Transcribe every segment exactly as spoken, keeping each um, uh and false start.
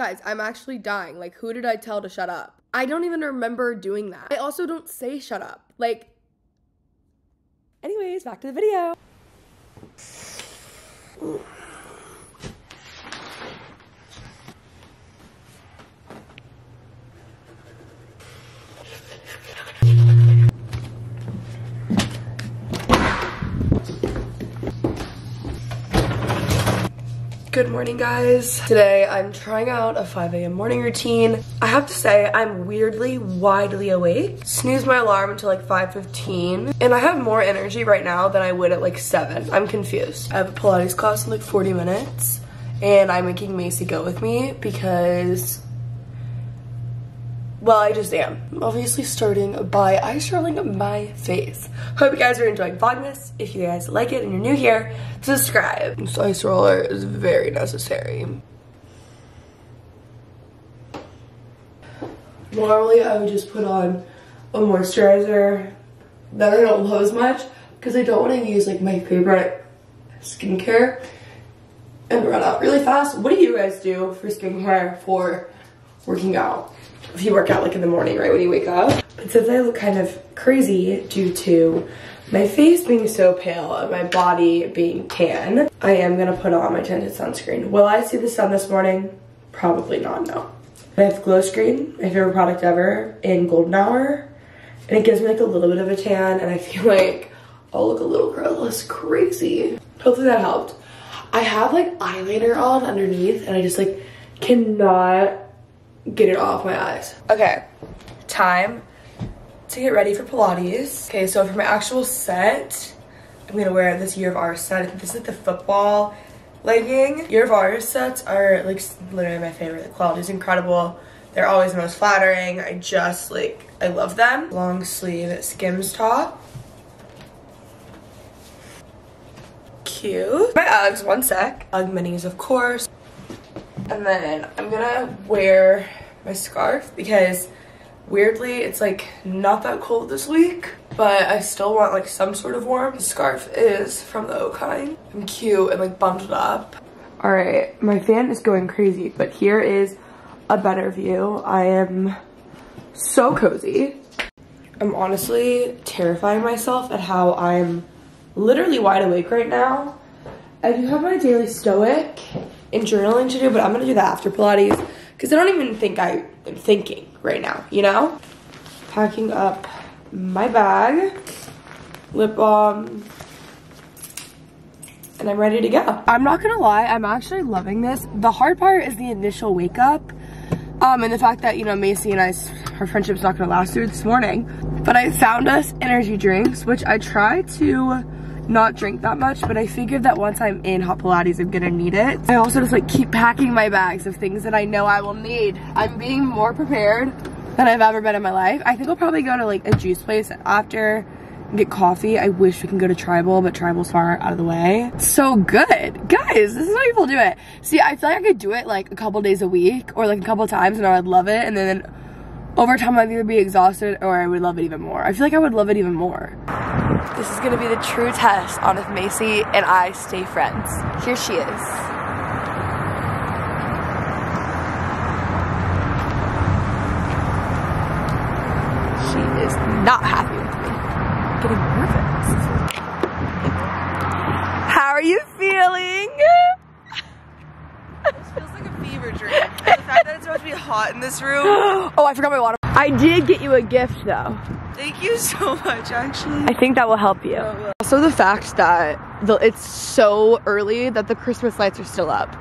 Guys, I'm actually dying. Like, who did I tell to shut up? I don't even remember doing that. I also don't say shut up. Like, anyways, back to the video. Ooh. Good morning, guys. Today I'm trying out a five A M morning routine. I have to say, I'm weirdly widely awake. Snoozed my alarm until like five fifteen, and I have more energy right now than I would at like seven. I'm confused. I have a Pilates class in like forty minutes, and I'm making Macy go with me because, well, I just am. I'm obviously starting by ice rolling my face. Hope you guys are enjoying Vlogmas. If you guys like it and you're new here, subscribe. This ice roller is very necessary. Normally, I would just put on a moisturizer that I don't love as much because I don't want to use like my favorite skincare and run out really fast. What do you guys do for skincare for working out? If you work out like in the morning, right when you wake up. But since I look kind of crazy due to my face being so pale and my body being tan, I am gonna put on my tinted sunscreen. Will I see the sun this morning? Probably not, no. I have Glow Screen, my favorite product ever, in Golden Hour. And it gives me like a little bit of a tan, and I feel like I'll look a little less crazy. Hopefully that helped. I have like eyeliner on underneath, and I just like cannot get it off my eyes. Okay, time to get ready for Pilates. Okay, so for my actual set, I'm gonna wear this Year of Ours set. I think this is like the football legging. Year of Ours sets are like literally my favorite. The quality is incredible. They're always the most flattering. I just like, I love them. Long sleeve Skims top. Cute. My Uggs, one sec. Ugg minis, of course. And then I'm gonna wear my scarf because weirdly it's like not that cold this week, but I still want like some sort of warmth. The scarf is from the Oh Kind. I'm cute and like bundled up. All right, my fan is going crazy, but here is a better view. I am so cozy. I'm honestly terrifying myself at how I'm literally wide awake right now. I do have my Daily Stoic and journaling to do, but I'm gonna do that after Pilates because I don't even think I am thinking right now, you know? Packing up my bag, lip balm, and I'm ready to go. I'm not gonna lie, I'm actually loving this. The hard part is the initial wake up um, and the fact that, you know, Macy and I, her friendship's not gonna last through this morning, but I found us energy drinks, which I try to not drink that much, but I figured that once I'm in hot Pilates, I'm gonna need it. I also just like keep packing my bags of things that I know I will need. I'm being more prepared than I've ever been in my life. I think I'll probably go to like a juice place after and get coffee. I wish we can go to Tribal, but Tribal's far out of the way. So good. Guys, this is how people do it. See, I feel like I could do it like a couple days a week or like a couple times and I would love it, and then over time I'd either be exhausted or I would love it even more. I feel like I would love it even more. This is gonna be the true test on if Macy and I stay friends. Here she is. She is not happy with me. I'm getting nervous. How are you feeling? This feels like a fever dream. The fact that it's supposed to be hot in this room. Oh, I forgot my water. I did get you a gift though. Thank you so much, actually. I think that will help you. Oh, well. Also the fact that the, it's so early that the Christmas lights are still up,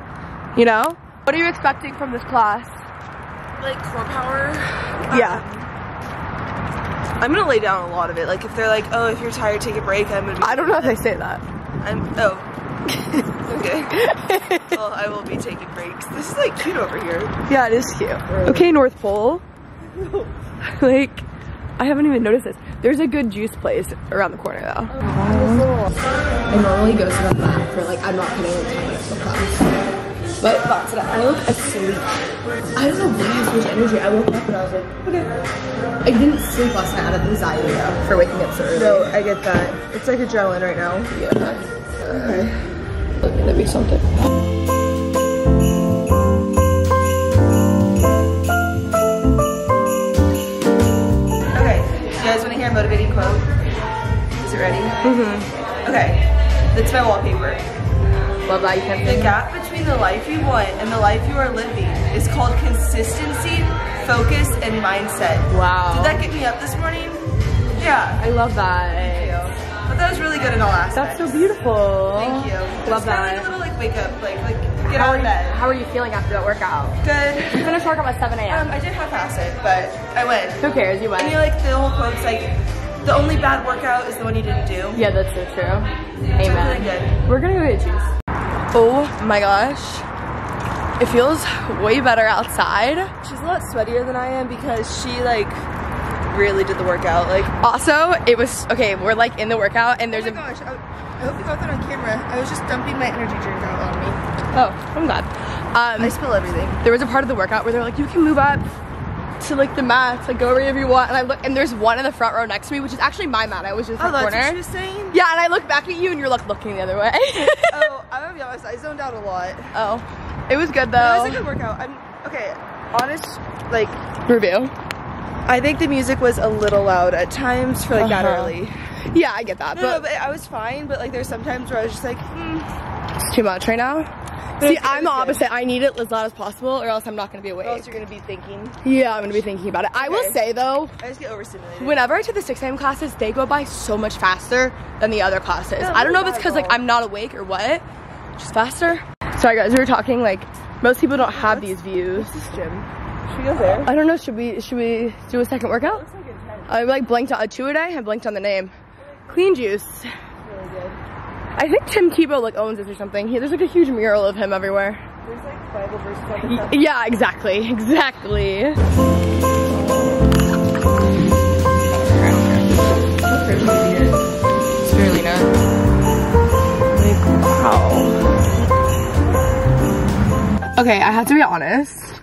you know? What are you expecting from this class? Like Core Power? Yeah. Um, I'm gonna lay down a lot of it. Like if they're like, oh, if you're tired, take a break, I'm gonna be I don't know if they say that. I'm, oh. Okay. Well, I will be taking breaks. This is like cute over here. Yeah, it is cute. Okay, North Pole. Like, I haven't even noticed this. There's a good juice place around the corner though. Wow. I normally go to the back for like, I'm not gonna like ten minutes of class. But that's it. I look asleep. I don't know why I have so much energy. I woke up and I was like, okay. I didn't sleep last night out of anxiety though for waking up so early. No, I get that. It's like adrenaline right now. Yeah. Okay. Look, that'd be something. I motivating quote? Is it ready? Mm-hmm. Okay. That's my wallpaper. Love that you can The gap between the life you want and the life you are living is called consistency, focus, and mindset. Wow. Did that get me up this morning? Yeah. I love that. Thank you. But that was really good in all aspects. That's so beautiful. Thank you. Love that. It's kind of like a little like wake up, like, like get how out of bed. How are you feeling after that workout? Good. You finished workout at seven A M Um, I did half ass it, but I went. Who cares? You went. I mean, like the whole quote's like, the only bad workout is the one you didn't do. Yeah, that's so true. Amen. Really good. We're gonna go get juice. Oh my gosh, it feels way better outside. She's a lot sweatier than I am because she like really did the workout. Like also, it was okay. We're like in the workout and there's a. Oh my a, gosh, I, I hope you got that on camera. I was just dumping my energy drink out on me. Oh, I'm glad. Um, I spill everything. There was a part of the workout where they're like, you can move up to like the mats, like go wherever you want. And I look, and there's one in the front row next to me, which is actually my mat. I was just in oh, the corner. Oh, that's what she was saying? Yeah, and I look back at you, and you're like looking the other way. Oh, I'm gonna be honest, I zoned out a lot. Oh, it was good though. No, it was a good workout. I'm okay. Honest, like review. I think the music was a little loud at times for like uh-huh. that early. Yeah, I get that. No, but, no, but I was fine. But like, there's sometimes where I was just like, mm. It's too much right now. But See, I'm the opposite. Good. I need it as loud as possible, or else I'm not gonna be awake. Or else you're gonna be thinking. Yeah, I'm gonna be thinking about it. Okay. I will say though, I just get overstimulated. Whenever I take the six A M classes, they go by so much faster than the other classes. No, I don't know if it's because like I'm not awake or what, just faster. Sorry guys, we were talking like most people don't have what's, these views. What's this gym? Should we go there? I don't know. Should we? Should we do a second workout? It looks like it's nice. I like blanked on a two a day. I blanked on the name. Clean Juice. I think Tim Tebow like owns this or something. He, there's like a huge mural of him everywhere. There's like Bible verses on the top. Yeah, exactly, exactly. It's really not. Like, wow. Okay, I have to be honest.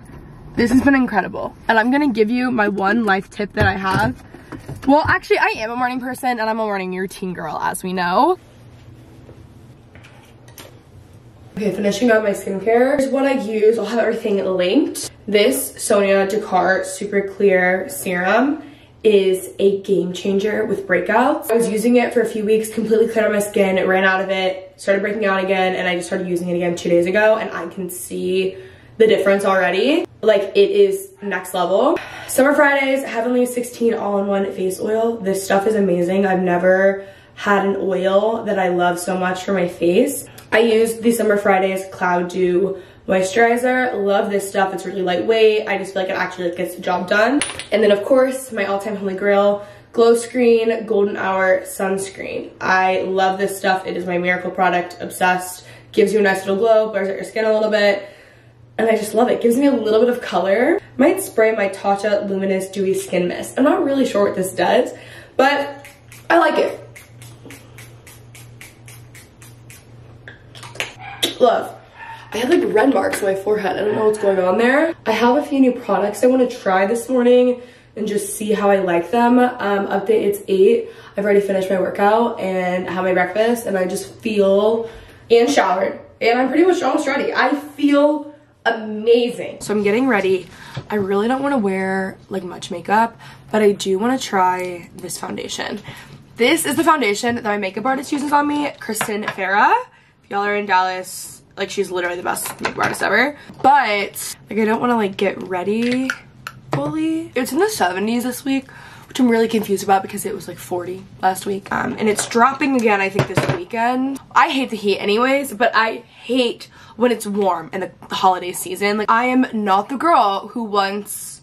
This has been incredible. And I'm gonna give you my one life tip that I have. Well, actually, I am a morning person and I'm a morning routine girl, as we know. Okay, finishing up my skincare. Here's what I use. I'll have everything linked. This Sonya Dakar Super Clear Serum is a game changer with breakouts. I was using it for a few weeks, completely cleared out my skin, ran out of it, started breaking out again, and I just started using it again two days ago, and I can see the difference already. Like, it is next level. Summer Fridays, Heavenly sixteen all-in-one face oil. This stuff is amazing. I've never had an oil that I love so much for my face. I used the Summer Fridays Cloud Dew Moisturizer. Love this stuff. It's really lightweight. I just feel like it actually like, gets the job done. And then, of course, my all-time holy grail, Glow Screen Golden Hour Sunscreen. I love this stuff. It is my miracle product. Obsessed. Gives you a nice little glow. Blurs out your skin a little bit. And I just love it. Gives me a little bit of color. Might spray my Tatcha Luminous Dewy Skin Mist. I'm not really sure what this does, but I like it. Love. I have like red marks on my forehead. I don't know what's going on there. I have a few new products I want to try this morning and just see how I like them. Um, update, it's eight. I've already finished my workout and I have my breakfast and I just feel and showered. And I'm pretty much almost ready. I feel amazing. So I'm getting ready. I really don't want to wear like much makeup, but I do want to try this foundation. This is the foundation that my makeup artist uses on me, Kristen Farah. Y'all are in Dallas, like she's literally the best makeup artist ever. But like I don't wanna like get ready fully. It's in the seventies this week, which I'm really confused about because it was like forty last week. Um, and it's dropping again, I think this weekend. I hate the heat anyways, but I hate when it's warm in the holiday season. Like I am not the girl who wants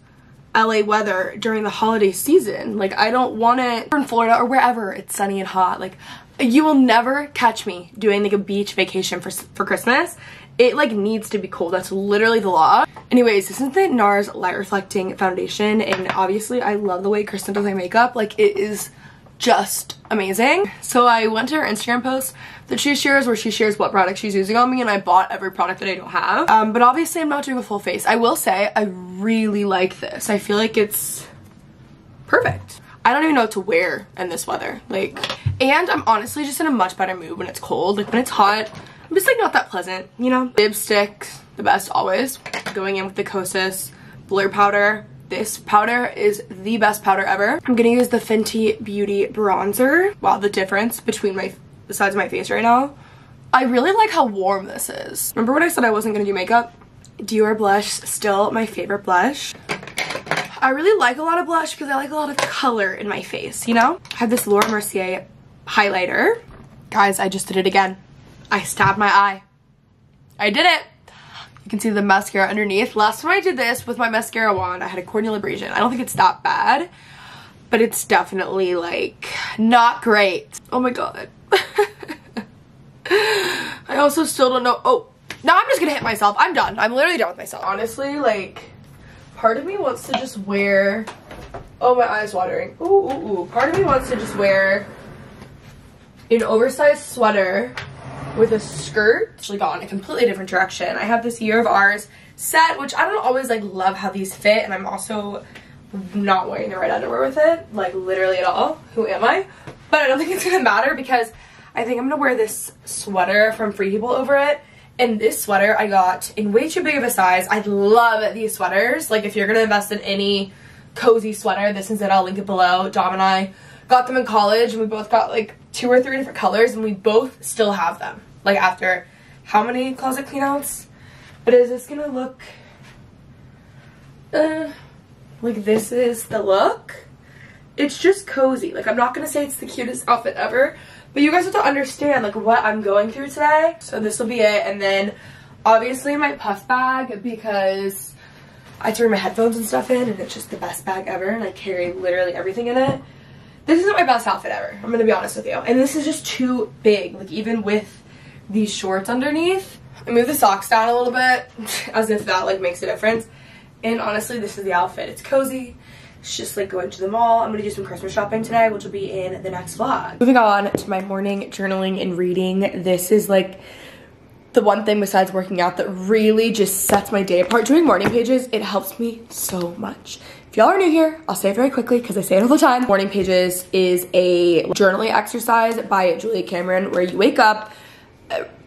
L A weather during the holiday season. Like I don't want it in Florida or wherever it's sunny and hot. Like you will never catch me doing like a beach vacation for, for Christmas. It like needs to be cold. That's literally the law. Anyways, this is the NARS Light Reflecting Foundation. And obviously I love the way Kristen does my makeup. Like it is just amazing. So I went to her Instagram post that she shares where she shares what product she's using on me. And I bought every product that I don't have. Um, but obviously I'm not doing a full face. I will say I really like this. I feel like it's perfect. I don't even know what to wear in this weather. Like, and I'm honestly just in a much better mood when it's cold. Like when it's hot, I'm just like not that pleasant, you know? Lipstick, the best always. Going in with the Kosas Blur Powder. This powder is the best powder ever. I'm gonna use the Fenty Beauty bronzer. Wow, the difference between my the sides of my face right now. I really like how warm this is. Remember when I said I wasn't gonna do makeup? Dior blush, still my favorite blush. I really like a lot of blush because I like a lot of color in my face, you know? I have this Laura Mercier highlighter. Guys, I just did it again. I stabbed my eye. I did it. You can see the mascara underneath. Last time I did this with my mascara wand, I had a corneal abrasion. I don't think it's that bad, but it's definitely like not great. Oh my God. I also still don't know. Oh, no, I'm just gonna hit myself. I'm done. I'm literally done with myself. Honestly, like, part of me wants to just wear, oh, my eye's watering. Ooh, ooh, ooh. Part of me wants to just wear an oversized sweater with a skirt. Actually gone in a completely different direction. I have this Year of Ours set, which I don't always like love how these fit, and I'm also not wearing the right underwear with it, like literally at all. Who am I? But I don't think it's gonna matter because I think I'm gonna wear this sweater from Free People over it. And this sweater I got in way too big of a size. I love these sweaters. Like, if you're gonna invest in any cozy sweater, this is it. I'll link it below. Dom and I got them in college, and we both got like two or three different colors, and we both still have them. Like, after how many closet cleanouts? But is this gonna look uh, like this is the look? It's just cozy. Like, I'm not gonna say it's the cutest outfit ever, but you guys have to understand like what I'm going through today. So this will be it, and then obviously my puff bag, because I threw my headphones and stuff in, and it's just the best bag ever, and I carry literally everything in it. This isn't my best outfit ever, I'm gonna be honest with you. And this is just too big, like even with these shorts underneath. I moved the socks down a little bit, as if that like makes a difference. And honestly, this is the outfit. It's cozy. It's just like going to the mall. I'm gonna do some Christmas shopping today, which will be in the next vlog. Moving on to my morning journaling and reading. This is like the one thing besides working out that really just sets my day apart. Doing morning pages, it helps me so much. If y'all are new here, I'll say it very quickly because I say it all the time. Morning pages is a journaling exercise by Julia Cameron where you wake up.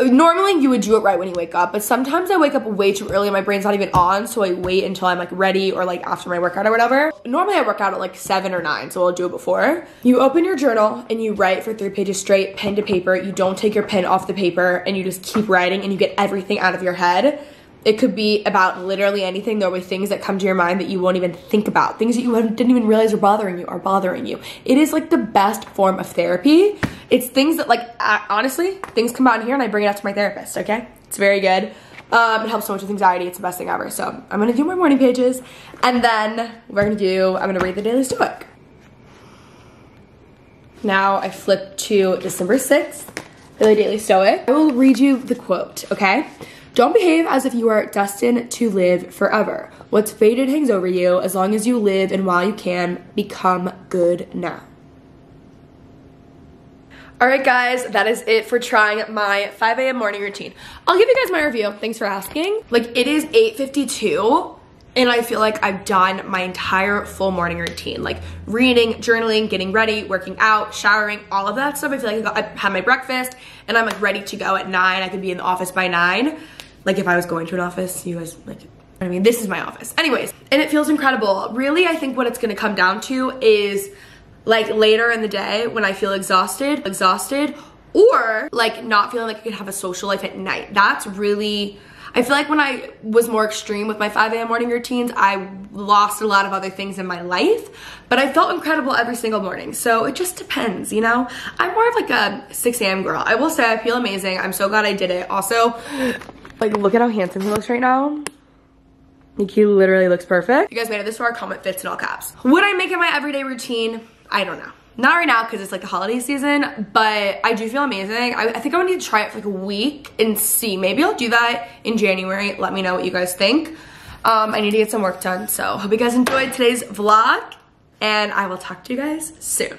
Normally you would do it right when you wake up, but sometimes I wake up way too early and my brain's not even on, so I wait until I'm like ready or like after my workout or whatever. Normally I work out at like seven or nine, so I'll do it before. You open your journal and you write for three pages straight, pen to paper. You don't take your pen off the paper and you just keep writing and you get everything out of your head. It could be about literally anything. There will be things that come to your mind that you won't even think about. Things that you didn't even realize were bothering you are bothering you. It is like the best form of therapy. It's things that like, I, honestly, things come out in here and I bring it up to my therapist, okay? It's very good. Um, it helps so much with anxiety. It's the best thing ever. So I'm gonna do my morning pages, and then we're gonna do, I'm gonna read the Daily Stoic. Now I flip to December sixth, the Daily Stoic. I will read you the quote, okay? Don't behave as if you are destined to live forever. What's fated hangs over you. As long as you live and while you can, become good now. All right, guys, that is it for trying my five A M morning routine. I'll give you guys my review. Thanks for asking. Like, it is eight fifty-two. And I feel like I've done my entire full morning routine, like reading, journaling, getting ready, working out, showering, all of that stuff. I feel like I, got, I had my breakfast and I'm like ready to go at nine. I could be in the office by nine. Like, if I was going to an office, you guys like, I mean, this is my office. Anyways, and it feels incredible. Really, I think what it's gonna come down to is like later in the day when I feel exhausted, exhausted, or like not feeling like I could have a social life at night. That's really, I feel like when I was more extreme with my five A M morning routines, I lost a lot of other things in my life, but I felt incredible every single morning. So it just depends, you know? I'm more of like a six A M girl. I will say I feel amazing. I'm so glad I did it. Also, like, look at how handsome he looks right now. Like, he literally looks perfect. If you guys made it this far, comment fits in all caps. Would I make it my everyday routine? I don't know. Not right now because it's like the holiday season, but I do feel amazing. I, I think I would need to try it for like a week and see. Maybe I'll do that in January. Let me know what you guys think. Um, I need to get some work done. So hope you guys enjoyed today's vlog, and I will talk to you guys soon.